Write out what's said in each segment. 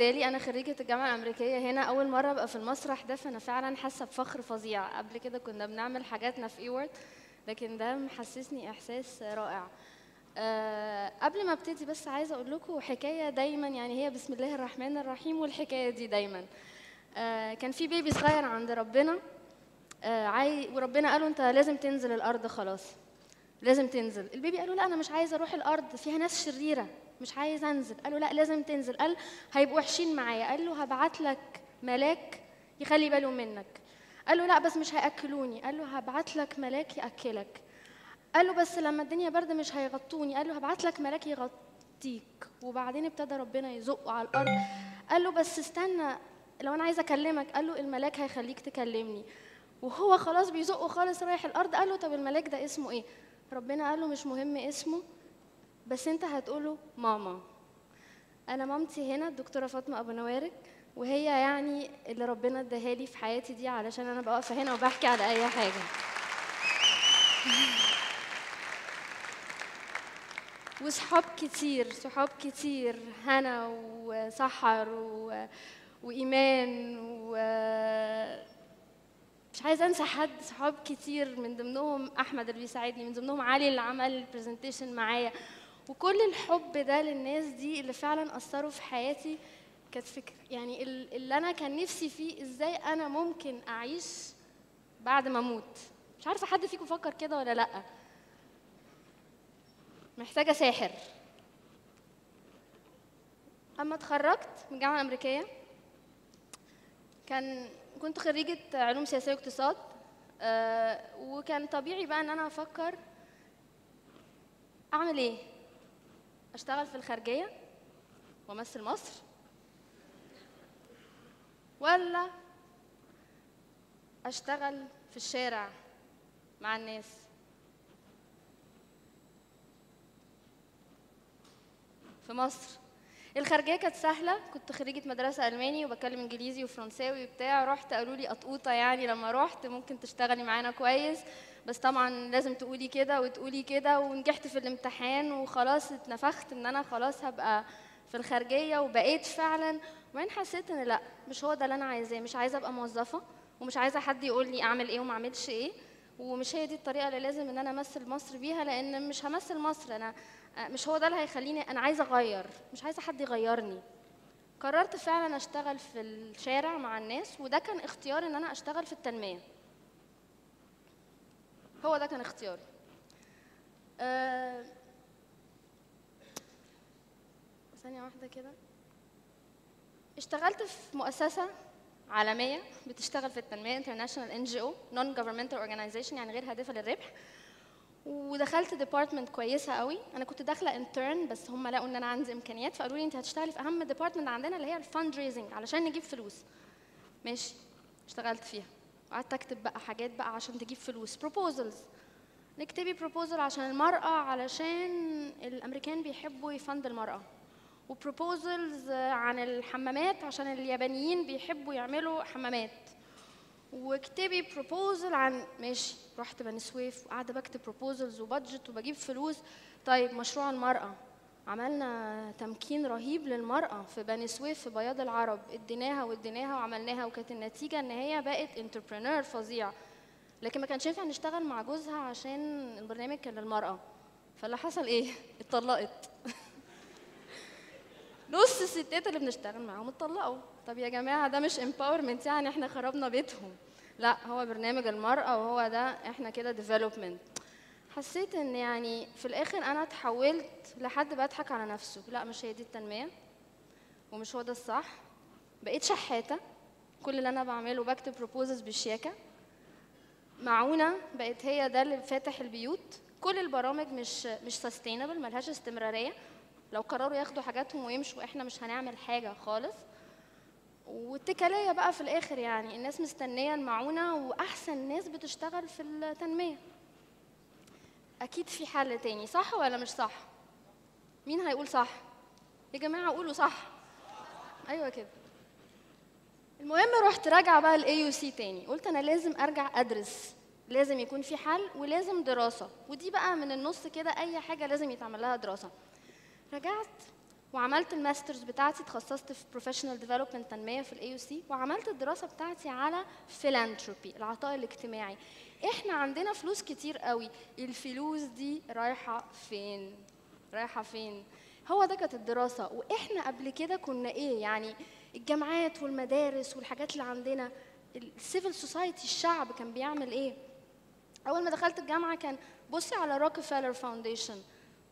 بالنسبه لي انا خريجه الجامعه الامريكيه هنا، اول مره ابقى في المسرح ده، فانا فعلا حاسه بفخر فظيع. قبل كده كنا بنعمل حاجاتنا في ايورد، لكن ده محسسني احساس رائع. قبل ما ابتدي بس عايزه اقول لكم حكايه دايما، يعني هي بسم الله الرحمن الرحيم، والحكايه دي دايما كان في بيبي صغير عند ربنا، وربنا قاله انت لازم تنزل الارض، خلاص لازم تنزل. البيبي قال له لا انا مش عايز اروح الارض، فيها ناس شريره، مش عايز انزل. قال له لا لازم تنزل. قال هيبقوا وحشين معايا. قال له هبعت لك ملاك يخلي باله منك. قال له لا بس مش هياكلوني. قال له هبعت لك ملاك ياكلك. قال له بس لما الدنيا برد مش هيغطوني. قال له هبعت لك ملاك يغطيك. وبعدين ابتدى ربنا يزقه على الارض. قال له بس استنى لو انا عايز اكلمك. قال له الملاك هيخليك تكلمني. وهو خلاص بيزقه خالص رايح الارض. قال له طب الملاك ده اسمه ايه؟ ربنا قال له مش مهم اسمه، بس انت هتقوله ماما. انا مامتي هنا الدكتوره فاطمه ابو نوارة، وهي يعني اللي ربنا اداها لي في حياتي دي، علشان انا بقى واقفه هنا وبحكي على اي حاجه. وصحاب كتير، صحاب كتير، هنا وسحر وايمان مش عايزه انسى حد. صحاب كتير، من ضمنهم احمد اللي بيساعدني، من ضمنهم علي اللي عمل البرزنتيشن معايا. وكل الحب ده للناس دي اللي فعلا اثروا في حياتي، كانت فكره يعني اللي انا كان نفسي فيه ازاي انا ممكن اعيش بعد ما اموت. مش عارفه حد فيكم فكر كده ولا لا؟ محتاجه ساحر. اما اتخرجت من الجامعه الامريكيه كنت خريجة علوم سياسية واقتصاد، وكان طبيعي بقى ان انا افكر اعمل ايه؟ اشتغل في الخارجية وامثل مصر، ولا اشتغل في الشارع مع الناس؟ في مصر الخارجيه كانت سهله، كنت خريجه مدرسه الماني وبكلم انجليزي وفرنساوي وبتاع. رحت قالوا لي قطقوطه، يعني لما رحت ممكن تشتغلي معانا كويس، بس طبعا لازم تقولي كده وتقولي كده. ونجحت في الامتحان وخلاص اتنفخت ان انا خلاص هبقى في الخارجيه، وبقيت فعلا. وبعدين حسيت ان لا، مش هو ده اللي انا عايزاه، مش عايزه ابقى موظفه، ومش عايزه حد يقول لي اعمل ايه وما اعملش ايه، ومش هي دي الطريقه اللي لازم ان انا امثل مصر بيها، لان مش همثل مصر انا، مش هو ده اللي هيخليني. انا عايزه اغير، مش عايزه حد يغيرني. قررت فعلا اشتغل في الشارع مع الناس، وده كان اختياري ان انا اشتغل في التنميه. هو ده كان اختياري. ثانيه واحده كده. اشتغلت في مؤسسه عالميه بتشتغل في التنميه، International NGO Non Governmental Organization، يعني غير هادفه للربح. ودخلت ديبارتمنت كويسه قوي. انا كنت داخله انترن، بس هم لقوا ان انا عندي امكانيات، فقالوا لي انت هتشتغلي في اهم ديبارتمنت عندنا اللي هي الفاند ريزنج، علشان نجيب فلوس. ماشي، اشتغلت فيها وقعدت اكتب بقى حاجات بقى عشان تجيب فلوس، بروبوزلز، نكتبي بروبوزل عشان المراه، علشان الامريكان بيحبوا يفند المراه، وبروبوزلز عن الحمامات عشان اليابانيين بيحبوا يعملوا حمامات، واكتبي بروبوزل عن. ماشي، رحت بني سويف وقاعده بكتب بروبوزلز وبادجت وبجيب فلوس. طيب مشروع المراه، عملنا تمكين رهيب للمراه في بني سويف في بياض العرب، اديناها واديناها وعملناها، وكانت النتيجه ان هي بقت انتربرينور فظيع. لكن ما كانش ينفع نشتغل مع جوزها عشان البرنامج كان للمراه. فاللي حصل ايه؟ اتطلقت. نص الستات اللي بنشتغل معاهم اتطلقوا. طب يا جماعه ده مش امباورمنت، يعني احنا خربنا بيتهم؟ لا، هو برنامج المراه، وهو ده احنا كده ديفلوبمنت. حسيت ان يعني في الاخر انا اتحولت لحد بضحك على نفسه. لا، مش هي دي التنميه، ومش هو ده الصح. بقيت شحاته، كل اللي انا بعمله بكتب بروبوزز بالشياكه. معونه بقت هي ده اللي فاتح البيوت. كل البرامج مش سستينبل، ملهاش استمراريه. لو قرروا ياخدوا حاجاتهم ويمشوا، احنا مش هنعمل حاجه خالص. والتكاليه بقى في الاخر، يعني الناس مستنيه المعونه، واحسن ناس بتشتغل في التنميه. اكيد في حل تاني، صح ولا مش صح؟ مين هيقول صح؟ يا جماعه قولوا صح. ايوه كده. المهم رحت راجعه بقى الAUC تاني، قلت انا لازم ارجع ادرس، لازم يكون في حل ولازم دراسه، ودي بقى من النص كده اي حاجه لازم يتعمل لها دراسه. رجعت وعملت الماسترز بتاعتي، اتخصصت في بروفيشنال ديفلوبمنت تنميه في الاي او سي، وعملت الدراسه بتاعتي على فيلانثروبي العطاء الاجتماعي. احنا عندنا فلوس كتير قوي، الفلوس دي رايحه فين؟ رايحه فين؟ هو ده كانت الدراسه. واحنا قبل كده كنا ايه يعني؟ الجامعات والمدارس والحاجات اللي عندنا السيفل سوسايتي، الشعب كان بيعمل ايه؟ اول ما دخلت الجامعه كان بصي على روكفيلر فاونديشن،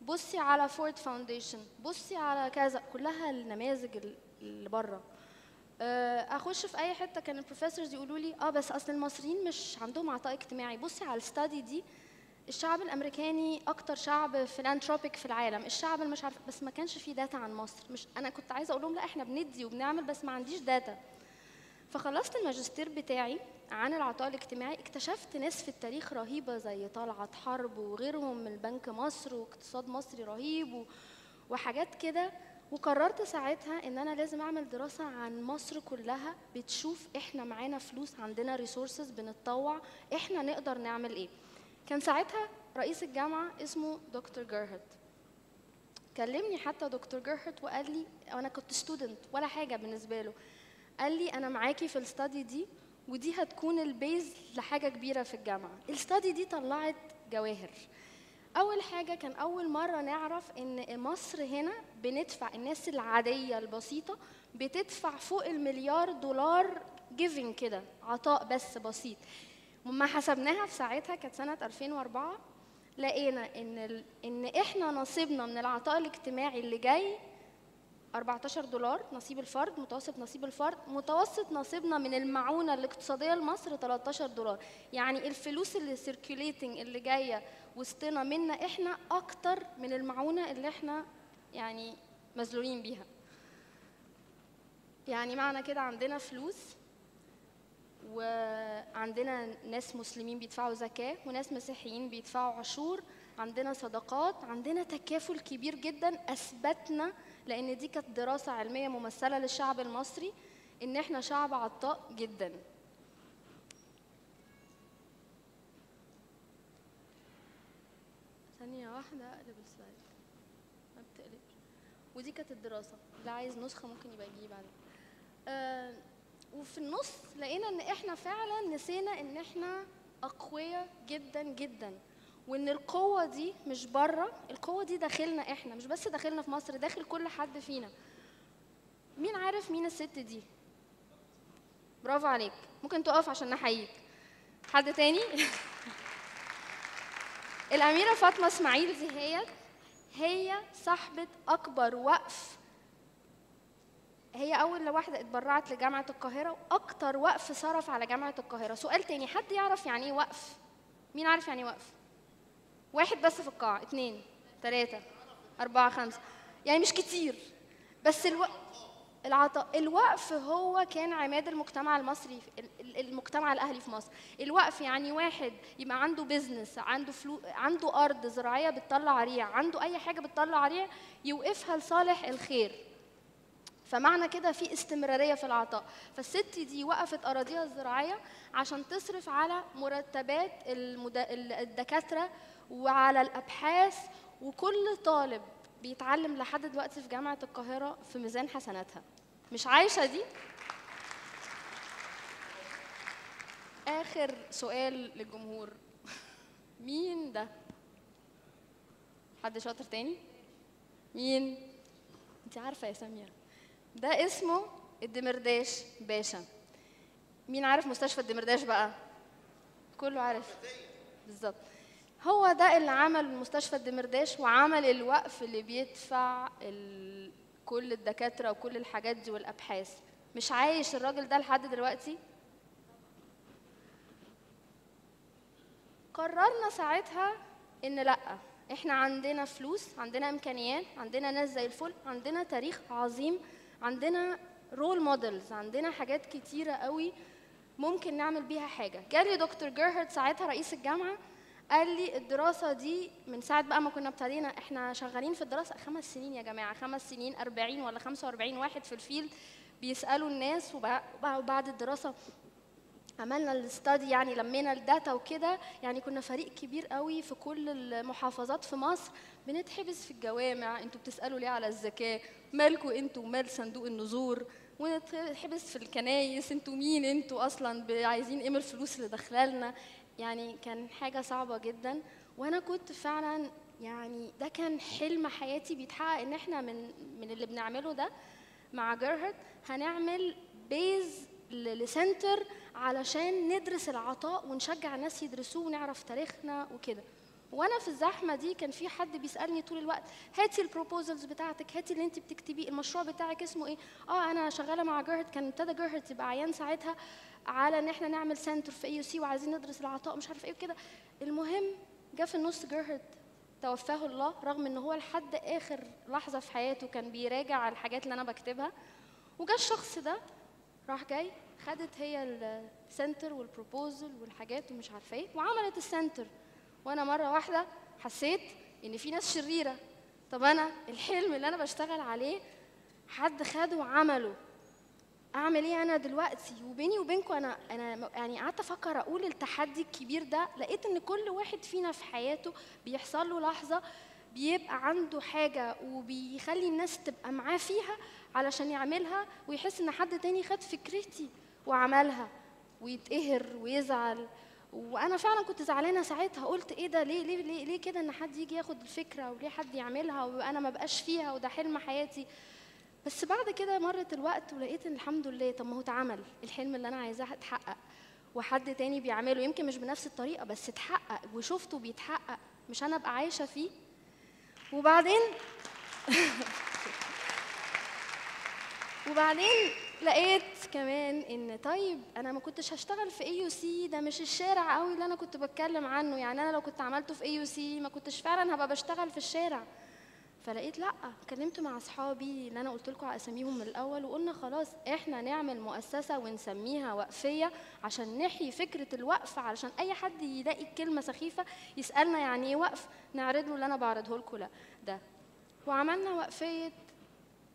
بصي على فورد فاونديشن، بصي على كذا، كلها النماذج اللي بره. اخش في اي حته كان البروفيسورز يقولوا لي بس اصل المصريين مش عندهم عطاء اجتماعي، بصي على الستادي دي. الشعب الامريكاني اكتر شعب فيلانتروبيك في العالم، الشعب اللي مش عارف، بس ما كانش فيه داتا عن مصر. مش انا كنت عايزه اقول لهم لا احنا بندي وبنعمل، بس ما عنديش داتا. فخلصت الماجستير بتاعي عن العطاء الاجتماعي، اكتشفت ناس في التاريخ رهيبه زي طلعت حرب وغيرهم من بنك مصر، واقتصاد مصري رهيب وحاجات كده. وقررت ساعتها ان انا لازم اعمل دراسه عن مصر كلها بتشوف احنا معانا فلوس، عندنا ريسورسز، بنتطوع، احنا نقدر نعمل ايه. كان ساعتها رئيس الجامعه اسمه دكتور جيرهارد، كلمني حتى دكتور جيرهارد وقال لي، انا كنت ستودنت ولا حاجه بالنسبه له، قال لي انا معاكي في الستادي دي، ودي هتكون البيز لحاجه كبيره في الجامعه. الستادي دي طلعت جواهر. اول حاجه كان اول مره نعرف ان مصر هنا بندفع، الناس العاديه البسيطه بتدفع فوق $1 مليار جيفنج كده، عطاء بس بسيط. وما حسبناها في ساعتها كانت سنه 2004، لقينا ان احنا نصيبنا من العطاء الاجتماعي اللي جاي $14 نصيب الفرد، متوسط نصيب الفرد، متوسط نصيبنا من المعونة الاقتصادية لمصر $13. يعني الفلوس اللي سيركيوليتنج اللي جاية وسطنا منا احنا اكتر من المعونة اللي احنا يعني مذلولين بيها. يعني معنى كده عندنا فلوس، وعندنا ناس مسلمين بيدفعوا زكاة، وناس مسيحيين بيدفعوا عشور، عندنا صدقات، عندنا تكافل كبير جدا. اثبتنا، لان دي كانت دراسه علميه ممثله للشعب المصري، ان احنا شعب عطاء جدا. ثانيه واحده اقلب السلايد، ما بتقلبش. ودي كانت الدراسه، اللي عايز نسخه ممكن يبقى يجيب بعدين. وفي النص لقينا ان احنا فعلا نسينا ان احنا اقوياء جدا جدا، وان القوه دي مش بره، القوه دي داخلنا احنا، مش بس داخلنا في مصر، داخل كل حد فينا. مين عارف مين الست دي؟ برافو عليك، ممكن تقف عشان نحييك. حد تاني؟ الأميرة فاطمة إسماعيل زهيرة، هي صاحبة أكبر وقف، هي أول واحدة اتبرعت لجامعة القاهرة، وأكتر وقف صرف على جامعة القاهرة. سؤال تاني، حد يعرف يعني إيه وقف؟ مين عارف يعني إيه وقف؟ واحد بس في القاعة، 2 3 4 5، يعني مش كتير. بس الوقف هو كان عماد المجتمع المصري، المجتمع الأهلي في مصر. الوقف يعني واحد يبقى عنده بيزنس، عنده أرض زراعية بتطلع ريع، عنده أي حاجة بتطلع ريع، يوقفها لصالح الخير. فمعنى كده في استمرارية في العطاء. فالست دي وقفت أراضيها الزراعية عشان تصرف على مرتبات الدكاترة وعلى الأبحاث، وكل طالب بيتعلم لحد دلوقتي في جامعة القاهرة في ميزان حسناتها. مش عايشة دي؟ آخر سؤال للجمهور، مين ده؟ حد شاطر تاني؟ مين؟ أنت عارفة يا سامية، ده اسمه الدمرداش باشا. مين عارف مستشفى الدمرداش بقى؟ كله عارف بالظبط. هو ده اللي عمل مستشفى الدمرداش، وعمل الوقف اللي بيدفع كل الدكاترة وكل الحاجات دي والأبحاث. مش عايش الراجل ده لحد دلوقتي؟ قررنا ساعتها إن لأ، إحنا عندنا فلوس، عندنا إمكانيات، عندنا ناس زي الفل، عندنا تاريخ عظيم، عندنا رول مودلز، عندنا حاجات كتيرة قوي ممكن نعمل بيها حاجة. جالي دكتور جيرهارد ساعتها رئيس الجامعة، قال لي الدراسة دي من ساعة بقى ما كنا ابتدينا، احنا شغالين في الدراسة 5 سنين يا جماعة، 5 سنين 40 ولا 45 واحد في الفيلد بيسألوا الناس، وبعد الدراسة عملنا الاستادي يعني لمينا الداتا وكده، يعني كنا فريق كبير قوي في كل المحافظات في مصر بنتحبس في الجوامع، انتوا بتسالوا ليه على الزكاه؟ مالكوا انتوا ومال صندوق النذور؟ ونتحبس في الكنايس، انتوا مين؟ انتوا اصلا عايزين ايه من الفلوس اللي داخلالنا؟ يعني كان حاجه صعبه جدا، وانا كنت فعلا يعني ده كان حلم حياتي بيتحقق، ان احنا من اللي بنعمله ده مع جيرهارد هنعمل بيز لسنتر علشان ندرس العطاء ونشجع الناس يدرسوه ونعرف تاريخنا وكده. وانا في الزحمه دي كان في حد بيسالني طول الوقت، هاتي البروبوزلز بتاعتك، هاتي اللي انت بتكتبيه، المشروع بتاعك اسمه ايه؟ انا شغاله مع جيرهارد، كان ابتدى جيرهارد يبقى عيان ساعتها على ان احنا نعمل سنتر في AUC وعايزين ندرس العطاء مش عارف ايه وكده. المهم جه في النص جيرهارد توفاه الله، رغم ان هو لحد اخر لحظه في حياته كان بيراجع على الحاجات اللي انا بكتبها. وجا الشخص ده راح جاي خدت هي السنتر والبروبوزل والحاجات ومش عارفه ايه وعملت السنتر، وانا مره واحده حسيت ان في ناس شريره. طب انا الحلم اللي انا بشتغل عليه حد خده وعمله، اعمل ايه انا دلوقتي؟ وبيني وبينكم انا يعني قعدت افكر، اقول التحدي الكبير ده، لقيت ان كل واحد فينا في حياته بيحصل له لحظه بيبقى عنده حاجه وبيخلي الناس تبقى معاه فيها علشان يعملها، ويحس ان حد تاني خد فكرتي وعملها ويتقهر ويزعل. وانا فعلا كنت زعلانه ساعتها، قلت ايه ده؟ ليه ليه ليه, ليه كده ان حد يجي ياخد الفكره وليه حد يعملها وانا ما بقاش فيها وده حلم حياتي؟ بس بعد كده مرت الوقت ولقيت ان الحمد لله، طب ما هو اتعمل الحلم اللي انا عايزاه، اتحقق وحد تاني بيعمله، يمكن مش بنفس الطريقه بس اتحقق وشفته بيتحقق، مش انا ابقى عايشه فيه. وبعدين لقيت كمان ان طيب انا ما كنتش هشتغل في AUC، ده مش الشارع قوي اللي انا كنت بتكلم عنه، يعني انا لو كنت عملته في AUC ما كنتش فعلا هبقى بشتغل في الشارع. فلقيت لا، اتكلمت مع اصحابي اللي انا قلت لكم على اساميهم من الاول وقلنا خلاص احنا نعمل مؤسسه ونسميها وقفيه عشان نحيي فكره الوقف، علشان اي حد يلاقي كلمه سخيفه يسالنا يعني ايه وقف نعرض له اللي انا بعرضه لكم ده. وعملنا وقفيه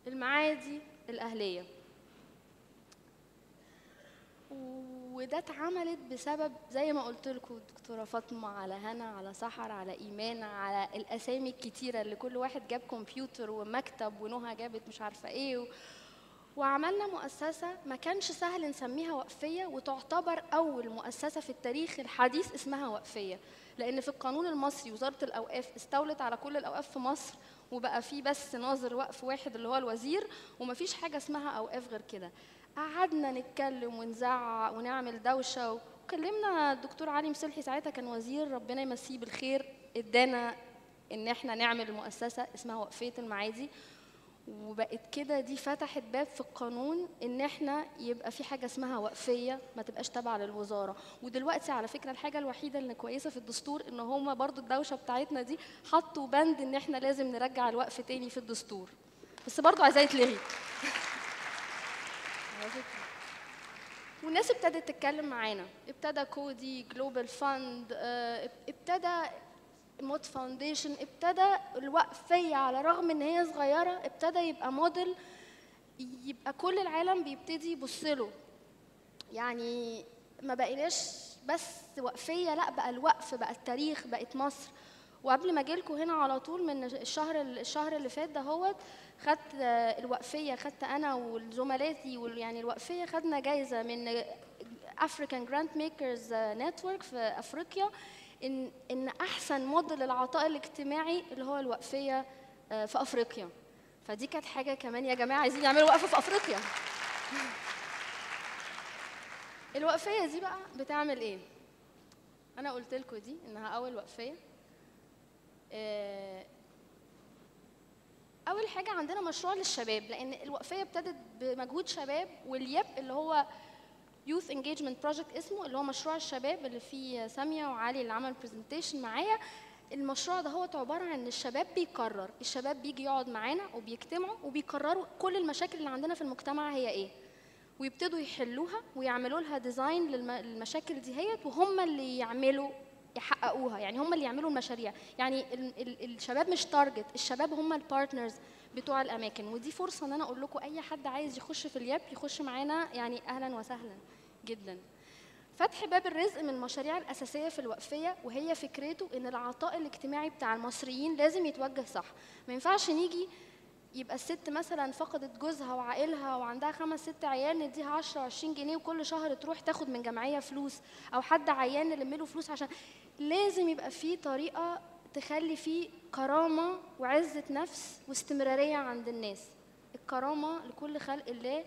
المعادي الأهلية، وده اتعملت بسبب زي ما قلت لكم دكتورة فاطمة، على هنا، على سحر، على إيمان، على الأسامي الكتيرة اللي كل واحد جاب كمبيوتر ومكتب، ونهى جابت مش عارفة إيه وعملنا مؤسسة ما كانش سهل نسميها وقفية، وتعتبر أول مؤسسة في التاريخ الحديث اسمها وقفية، لأن في القانون المصري وزارة الأوقاف استولت على كل الأوقاف في مصر، وبقى في بس ناظر وقف واحد اللي هو الوزير، ومفيش حاجة اسمها أوقاف غير كده. قعدنا نتكلم ونزعق ونعمل دوشة، وكلمنا الدكتور علي مسلحي ساعتها كان وزير، ربنا يمسيه بالخير، ادانا إن احنا نعمل مؤسسة اسمها وقفية المعادي، وبقت كده دي فتحت باب في القانون ان احنا يبقى في حاجه اسمها وقفيه ما تبقاش تابعه للوزاره. ودلوقتي على فكره الحاجه الوحيده اللي كويسه في الدستور ان هم برضو الدوشه بتاعتنا دي حطوا بند ان احنا لازم نرجع الوقف تاني في الدستور، بس برضو عايزاه يتلغي. والناس ابتدت تتكلم معانا، ابتدى كودي، جلوبال فاند، ابتدى مود فاونديشن، ابتدى الوقفيه على الرغم ان هي صغيره ابتدى يبقى موديل، يبقى كل العالم بيبتدي يبص له. يعني ما بقيناش بس وقفيه، لا بقى الوقف، بقى التاريخ، بقت مصر. وقبل ما اجي لكم هنا على طول من الشهر اللي فات ده هوت، خدت الوقفيه، خدت انا وزملاتي يعني الوقفيه خدنا جايزه من افريكان جرانت ميكرز نتورك في افريقيا إن أحسن موديل للعطاء الاجتماعي اللي هو الوقفية في أفريقيا. فدي كانت حاجة كمان، يا جماعة عايزين يعملوا وقفة في أفريقيا. الوقفية دي بقى بتعمل إيه؟ أنا قلت لكم دي إنها أول وقفية. أول حاجة عندنا مشروع للشباب، لأن الوقفية ابتدت بمجهود شباب، والياب اللي هو Youth Engagement Project اسمه، اللي هو مشروع الشباب اللي فيه سامية وعلي اللي عمل برزنتيشن معايا. المشروع ده هو عبارة عن ان الشباب بيقرر، الشباب بيجي يقعد معانا وبيجتمعوا وبيقرروا كل المشاكل اللي عندنا في المجتمع هي ايه، ويبتدوا يحلوها ويعملوا لها ديزاين للمشاكل دي هيت، وهم اللي يعملوا يحققوها، يعني هم اللي يعملوا المشاريع. يعني الشباب مش تارجت، الشباب هم البارتنرز بتوع الاماكن. ودي فرصه ان انا اقول لكم اي حد عايز يخش في الياب يخش معانا، يعني اهلا وسهلا جدا. فتح باب الرزق من المشاريع الأساسية في الوقفية، وهي فكرته إن العطاء الاجتماعي بتاع المصريين لازم يتوجه صح. ما ينفعش نيجي يبقى الست مثلا فقدت جوزها وعائلها وعندها 5 6 عيال نديها 10 و20 جنيه وكل شهر تروح تاخد من جمعية فلوس، أو حد عيان نلم له فلوس. عشان لازم يبقى في طريقة تخلي فيه كرامة وعزة نفس واستمرارية عند الناس. الكرامة لكل خلق الله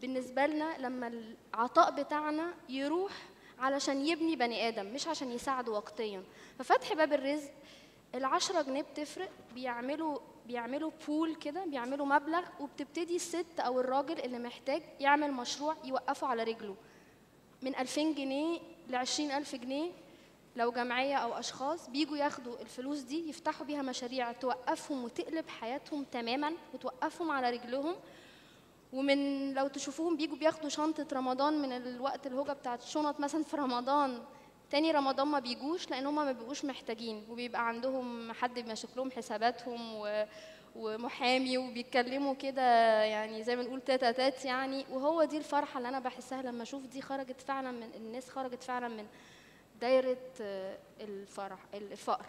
بالنسبة لنا لما العطاء بتاعنا يروح علشان يبني بني آدم، مش عشان يساعده وقتيا. ففتح باب الرزق، ال10 جنيه بتفرق، بيعملوا بول كده، بيعملوا مبلغ، وبتبتدي الست أو الراجل اللي محتاج يعمل مشروع يوقفه على رجله، من 2000 جنيه ل 20000 جنيه لو جمعية أو أشخاص بيجوا ياخدوا الفلوس دي يفتحوا بيها مشاريع توقفهم وتقلب حياتهم تماما وتوقفهم على رجلهم. ومن لو تشوفوهم بيجوا بياخدوا شنطة رمضان من الوقت الهوجة بتاعت الشنط مثلا في رمضان، تاني رمضان ما بيجوش لأن هم ما بيبقوش محتاجين، وبيبقى عندهم حد بيمسك لهم حساباتهم ومحامي وبيتكلموا كده يعني زي ما نقول تاتات يعني. وهو دي الفرحة اللي أنا بحسها لما أشوف دي خرجت فعلا من الناس، خرجت فعلا من دايرة الفقر.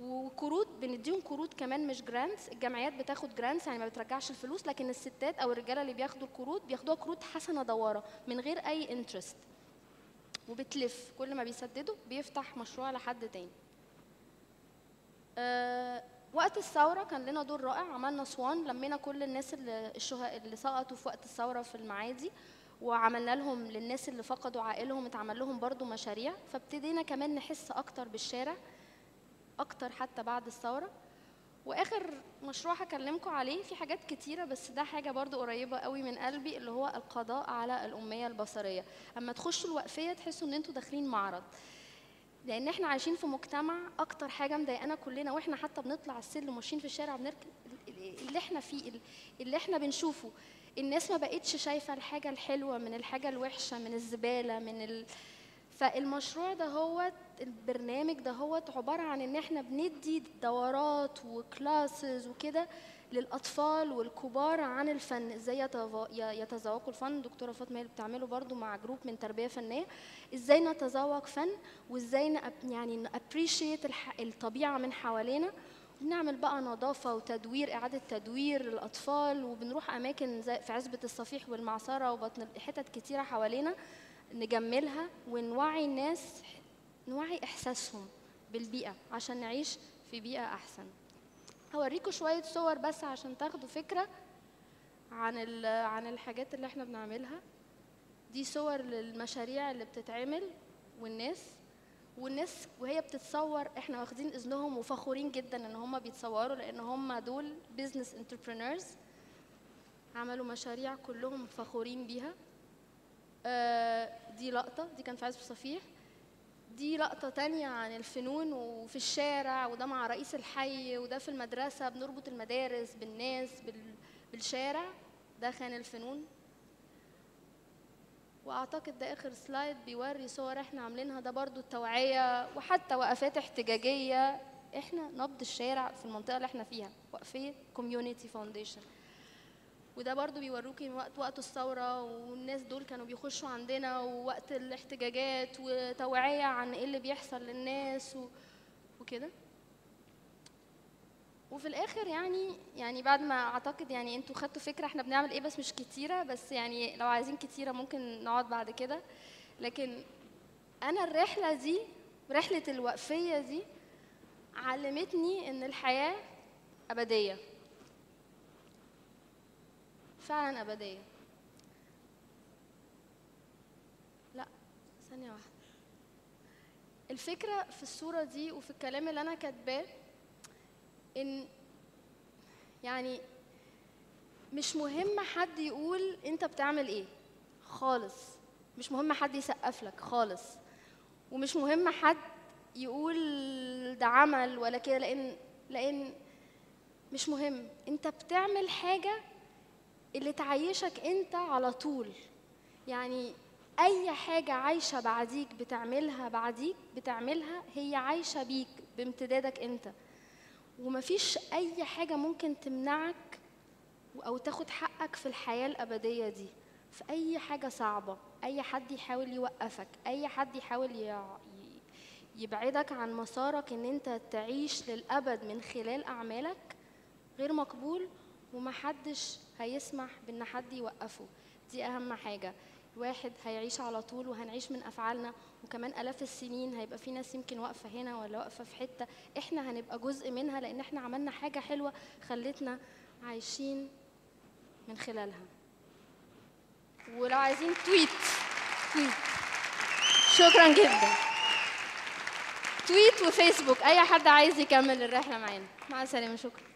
وقروض بنديهم، قروض كمان مش جرانتس. الجمعيات بتاخد جرانتس يعني ما بترجعش الفلوس، لكن الستات او الرجاله اللي بياخدوا القروض بياخدوها قروض حسنه دواره من غير اي انترست، وبتلف كل ما بيسددوا بيفتح مشروع لحد تاني. وقت الثوره كان لنا دور رائع، عملنا اسوان، لمينا كل الناس اللي سقطوا في وقت الثوره في المعادي، وعملنا لهم للناس اللي فقدوا عائلهم اتعمل لهم برضو مشاريع. فابتدينا كمان نحس اكتر بالشارع اكتر حتى بعد الثوره. واخر مشروع هكلمكم عليه، في حاجات كتيره بس ده حاجه برضو قريبه قوي من قلبي، اللي هو القضاء على الاميه البصريه. اما تخشوا الوقفيه تحسوا ان انتوا داخلين معرض، لان احنا عايشين في مجتمع اكتر حاجه مضايقانا كلنا واحنا حتى بنطلع السلم ماشيين في الشارع بنركب اللي احنا فيه اللي احنا بنشوفه. الناس ما بقتش شايفه الحاجه الحلوه من الحاجه الوحشه، من الزباله، من فالمشروع ده هو البرنامج ده هو عباره عن ان احنا بندي دورات وكلاسز وكده للاطفال والكبار عن الفن، ازاي يتذوقوا الفن. دكتوره فاطمه اللي بتعمله برضو مع جروب من تربيه فنيه، ازاي نتذوق فن وازاي يعني نابريشيت الطبيعه من حوالينا. بنعمل بقى نظافه وتدوير، اعاده تدوير للاطفال، وبنروح اماكن زي في عزبه الصفيح والمعصره وبطن حتت كتيره حوالينا نجملها ونوعي الناس، نوعي احساسهم بالبيئه عشان نعيش في بيئه احسن. هوريكم شويه صور بس عشان تاخدوا فكره عن الحاجات اللي احنا بنعملها. دي صور للمشاريع اللي بتتعمل والناس وهي بتتصور، احنا واخدين اذنهم وفخورين جدا ان هم بيتصوروا لان هم دول بزنس انتربرينورز، عملوا مشاريع كلهم فخورين بيها. دي لقطه، دي كان في عزب الصفيح. دي لقطه تانية عن الفنون وفي الشارع، وده مع رئيس الحي، وده في المدرسه، بنربط المدارس بالناس بالشارع. ده خان الفنون. واعتقد ده اخر سلايد بيوري صور احنا عاملينها، ده برضو التوعيه وحتى وقفات احتجاجيه. احنا نبض الشارع في المنطقه اللي احنا فيها، وقفيه كوميونتي فاونديشن. وده برضو بيوروكي من وقت الثوره، والناس دول كانوا بيخشوا عندنا ووقت الاحتجاجات وتوعيه عن ايه اللي بيحصل للناس وكده. وفي الاخر يعني بعد ما اعتقد يعني انتوا خدتوا فكره احنا بنعمل ايه، بس مش كتيره، بس يعني لو عايزين كتيره ممكن نقعد بعد كده. لكن انا الرحله دي، رحله الوقفيه دي، علمتني ان الحياه ابديه، فعلا ابديه. لا ثانيه واحده، الفكره في الصوره دي وفي الكلام اللي انا كاتباه إن يعني مش مهم حد يقول أنت بتعمل إيه خالص، مش مهم حد يسقف لك خالص، ومش مهم حد يقول ده عمل ولا كده، لأن مش مهم. أنت بتعمل حاجة اللي تعيشك أنت على طول، يعني أي حاجة عايشة بعديك بتعملها هي عايشة بيك بامتدادك أنت، ومفيش أي حاجة ممكن تمنعك أو تاخد حقك في الحياة الأبدية دي. في أي حاجة صعبة، أي حد يحاول يوقفك، أي حد يحاول يبعدك عن مسارك إن أنت تعيش للأبد من خلال أعمالك، غير مقبول ومحدش هيسمح بإن حد يوقفه. دي أهم حاجة. واحد هيعيش على طول وهنعيش من أفعالنا، وكمان آلاف السنين هيبقى في ناس يمكن واقفة هنا ولا واقفة في حتة، إحنا هنبقى جزء منها لأن إحنا عملنا حاجة حلوة خلتنا عايشين من خلالها. ولو عايزين تويت، شكرا جدا. تويت وفيسبوك، أي حد عايز يكمل الرحلة معانا. مع السلامة، شكرا.